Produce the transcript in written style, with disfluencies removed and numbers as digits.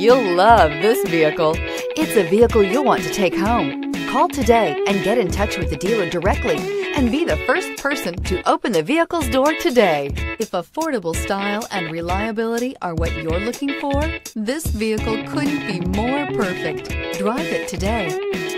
You'll love this vehicle. It's a vehicle you'll want to take home. Call today and get in touch with the dealer directly and be the first person to open the vehicle's door today. If affordable style and reliability are what you're looking for, this vehicle couldn't be more perfect. Drive it today.